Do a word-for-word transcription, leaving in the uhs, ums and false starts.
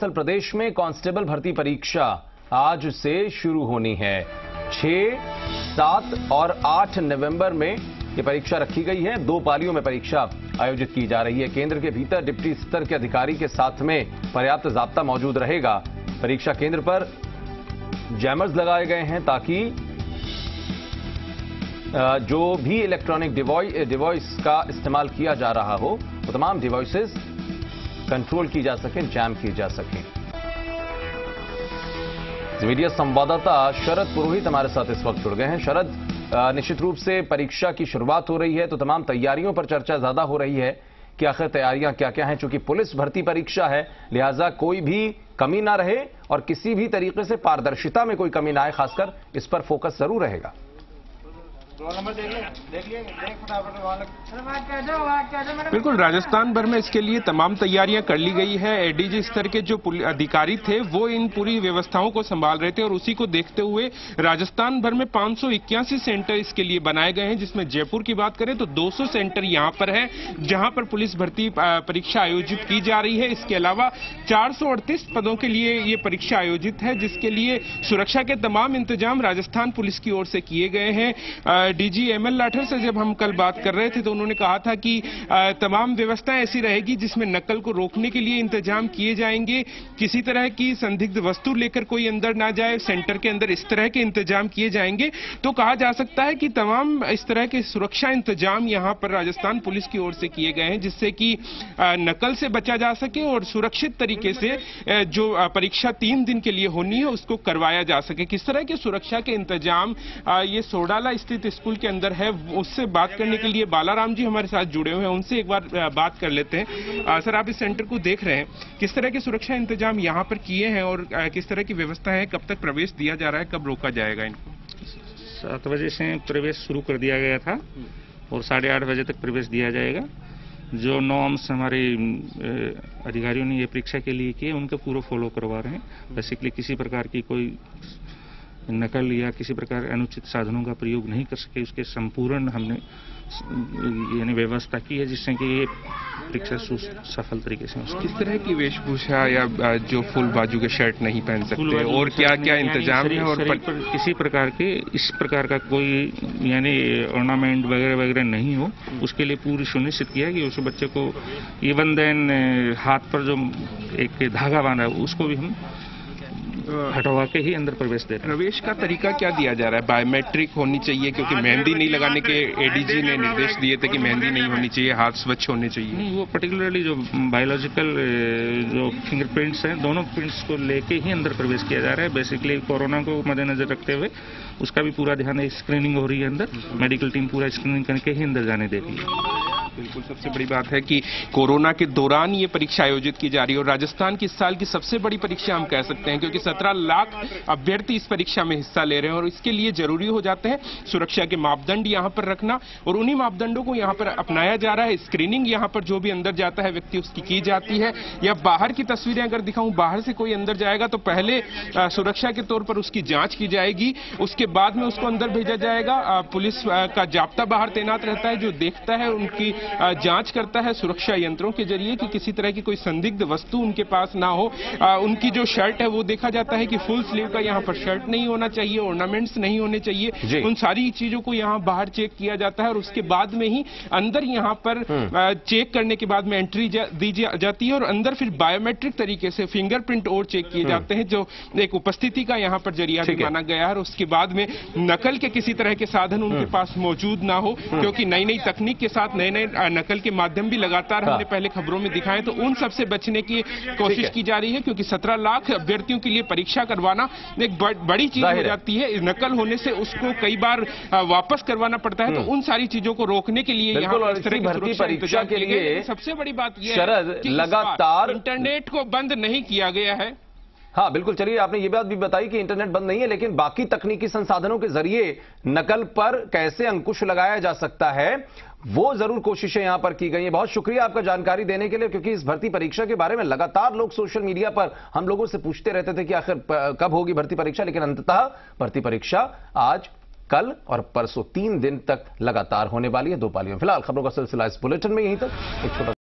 दरअसल प्रदेश में कांस्टेबल भर्ती परीक्षा आज से शुरू होनी है। छह, सात और आठ नवंबर में ये परीक्षा रखी गई है। दो पालियों में परीक्षा आयोजित की जा रही है। केंद्र के भीतर डिप्टी स्तर के अधिकारी के साथ में पर्याप्त जाब्ता मौजूद रहेगा। परीक्षा केंद्र पर जैमर्स लगाए गए हैं ताकि जो भी इलेक्ट्रॉनिक डिवाइस का इस्तेमाल किया जा रहा हो वो तमाम डिवाइसेस कंट्रोल की जा सकें, जैम की जा सकें। मीडिया संवाददाता शरद पुरोहित हमारे साथ इस वक्त जुड़ गए हैं। शरद, निश्चित रूप से परीक्षा की शुरुआत हो रही है तो तमाम तैयारियों पर चर्चा ज्यादा हो रही है कि आखिर तैयारियां क्या क्या हैं, क्योंकि पुलिस भर्ती परीक्षा है लिहाजा कोई भी कमी ना रहे और किसी भी तरीके से पारदर्शिता में कोई कमी ना आए, खासकर इस पर फोकस जरूर रहेगा। बिल्कुल, राजस्थान भर में इसके लिए तमाम तैयारियां कर ली गई है। एडीजी स्तर के जो अधिकारी थे वो इन पूरी व्यवस्थाओं को संभाल रहे थे और उसी को देखते हुए राजस्थान भर में पांच सौ इक्यासी सेंटर इसके लिए बनाए गए हैं, जिसमें जयपुर की बात करें तो दो सौ सेंटर यहाँ पर है जहाँ पर पुलिस भर्ती परीक्षा आयोजित की जा रही है। इसके अलावा चार सौ अड़तीस पदों के लिए ये परीक्षा आयोजित है, जिसके लिए सुरक्षा के तमाम इंतजाम राजस्थान पुलिस की ओर से किए गए हैं। डीजी एमएल लाठर से जब हम कल बात कर रहे थे तो उन्होंने कहा था कि तमाम व्यवस्थाएं ऐसी रहेगी जिसमें नकल को रोकने के लिए इंतजाम किए जाएंगे, किसी तरह की संदिग्ध वस्तु लेकर कोई अंदर ना जाए, सेंटर के अंदर इस तरह के इंतजाम किए जाएंगे। तो कहा जा सकता है कि तमाम इस तरह के सुरक्षा इंतजाम यहाँ पर राजस्थान पुलिस की ओर से किए गए हैं, जिससे कि नकल से बचा जा सके और सुरक्षित तरीके से जो परीक्षा तीन दिन के लिए होनी है उसको करवाया जा सके। किस तरह के सुरक्षा के इंतजाम ये सोडाला स्थित स्कूल के अंदर है, उससे बात करने के लिए बालाराम जी हमारे साथ जुड़े हुए हैं, उनसे एक बार बात कर लेते हैं। आ, सर, आप इस सेंटर को देख रहे हैं, किस तरह के सुरक्षा इंतजाम यहाँ पर किए हैं और आ, किस तरह की व्यवस्था है, कब तक प्रवेश दिया जा रहा है, कब रोका जाएगा इनको? सात बजे से प्रवेश शुरू कर दिया गया था और साढ़े आठ बजे तक प्रवेश दिया जाएगा। जो नॉर्म्स हमारे अधिकारियों ने ये परीक्षा के लिए किए उनको पूरा फॉलो करवा रहे हैं। बेसिकली किसी प्रकार की कोई नकल या किसी प्रकार अनुचित साधनों का प्रयोग नहीं कर सके, उसके संपूर्ण हमने यानी व्यवस्था की है, जिससे कि ये परीक्षा सफल तरीके से हो। किस तरह की वेशभूषा या जो फुल बाजू के शर्ट नहीं पहन सकते और क्या क्या इंतजाम है? और पर... पर किसी प्रकार के इस प्रकार का कोई यानी ऑर्नामेंट वगैरह वगैरह नहीं हो, उसके लिए पूरी सुनिश्चित किया कि उस बच्चे को इवन देन हाथ पर जो एक धागा बांधा है उसको भी हम हटवा के ही अंदर प्रवेश दे रहे हैं। प्रवेश का तरीका क्या दिया जा रहा है? बायोमेट्रिक होनी चाहिए, क्योंकि मेहंदी नहीं लगाने के एडीजी ने निर्देश दिए थे कि मेहंदी नहीं होनी चाहिए, हाथ स्वच्छ होने चाहिए। नहीं, वो पर्टिकुलरली जो बायोलॉजिकल जो फिंगरप्रिंट्स हैं दोनों प्रिंट्स को लेके ही अंदर प्रवेश किया जा रहा है। बेसिकली कोरोना को मद्देनजर रखते हुए उसका भी पूरा ध्यान है, स्क्रीनिंग हो रही है अंदर, मेडिकल टीम पूरा स्क्रीनिंग करके ही अंदर जाने दे रही है। बिल्कुल, सबसे बड़ी बात है कि कोरोना के दौरान ये परीक्षा आयोजित की जा रही है और राजस्थान की इस साल की सबसे बड़ी परीक्षा हम कह सकते हैं, क्योंकि सत्रह लाख अभ्यर्थी इस परीक्षा में हिस्सा ले रहे हैं और इसके लिए जरूरी हो जाते हैं सुरक्षा के मापदंड यहाँ पर रखना और उन्हीं मापदंडों को यहाँ पर अपनाया जा रहा है। स्क्रीनिंग यहाँ पर जो भी अंदर जाता है व्यक्ति उसकी की जाती है। या बाहर की तस्वीरें अगर दिखाऊं, बाहर से कोई अंदर जाएगा तो पहले सुरक्षा के तौर पर उसकी जाँच की जाएगी, उसके बाद में उसको अंदर भेजा जाएगा। पुलिस का जाब्ता बाहर तैनात रहता है जो देखता है, उनकी जांच करता है सुरक्षा यंत्रों के जरिए कि किसी तरह की कोई संदिग्ध वस्तु उनके पास ना हो। आ, उनकी जो शर्ट है वो देखा जाता है कि फुल स्लीव का यहाँ पर शर्ट नहीं होना चाहिए, ऑर्नामेंट्स नहीं होने चाहिए, उन सारी चीजों को यहाँ बाहर चेक किया जाता है और उसके बाद में ही अंदर यहाँ पर आ, चेक करने के बाद में एंट्री जा, दी जा, जाती है और अंदर फिर बायोमेट्रिक तरीके से फिंगरप्रिंट और चेक किए जाते हैं, जो एक उपस्थिति का यहाँ पर जरिया माना गया है। और उसके बाद में नकल के किसी तरह के साधन उनके पास मौजूद ना हो, क्योंकि नई नई तकनीक के साथ नए नए नकल के माध्यम भी लगातार हमने पहले खबरों में दिखाए, तो उन सबसे बचने की कोशिश की जा रही है, क्योंकि सत्रह लाख अभ्यर्थियों के लिए परीक्षा करवाना एक बड़ी चीज हो जाती है। नकल होने से उसको कई बार वापस करवाना पड़ता है, तो उन सारी चीजों को रोकने के लिए यहाँ भर्ती परीक्षा के लिए सबसे बड़ी बात यह है कि लगातार इंटरनेट को बंद नहीं किया गया है। हाँ बिल्कुल, चलिए आपने ये बात भी बताई कि इंटरनेट बंद नहीं है, लेकिन बाकी तकनीकी संसाधनों के जरिए नकल पर कैसे अंकुश लगाया जा सकता है वो जरूर कोशिशें यहां पर की गई हैं। बहुत शुक्रिया आपका जानकारी देने के लिए, क्योंकि इस भर्ती परीक्षा के बारे में लगातार लोग सोशल मीडिया पर हम लोगों से पूछते रहते थे कि आखिर कब होगी भर्ती परीक्षा, लेकिन अंततः भर्ती परीक्षा आज, कल और परसों तीन दिन तक लगातार होने वाली है, दो पालियों में। फिलहाल खबरों का सिलसिला इस बुलेटिन में यहीं तक।